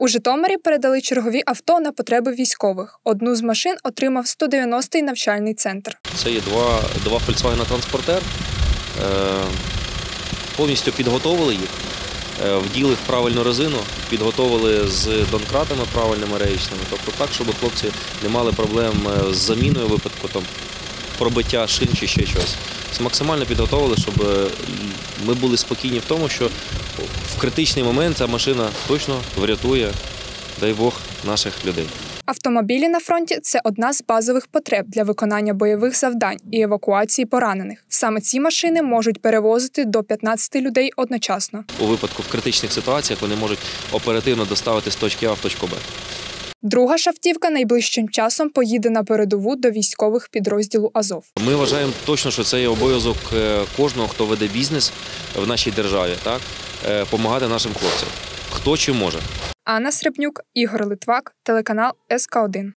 У Житомирі передали чергові авто на потреби військових. Одну з машин отримав 190-й навчальний центр. Це є два Volkswagen-транспортер. Повністю підготовили їх, вділи в правильну резину, підготовили з донкратами правильними реєчними. Тобто так, щоб хлопці не мали проблем з заміною випадку, там, пробиття шин чи ще щось. Максимально підготовили, щоб ми були спокійні в тому, що в критичний момент ця машина точно врятує, дай Бог, наших людей. Автомобілі на фронті – це одна з базових потреб для виконання бойових завдань і евакуації поранених. Саме ці машини можуть перевозити до 15 людей одночасно. У випадку в критичних ситуаціях вони можуть оперативно доставити з точки А в точку Б. Друга шафтівка найближчим часом поїде на передову до військових підрозділу «Азов». Ми вважаємо точно, що це є обов'язок кожного, хто веде бізнес в нашій державі, так? Помагати нашим хлопцям. Хто чи може. Анна Сребнюк, Ігор Литвак, телеканал «СК 1».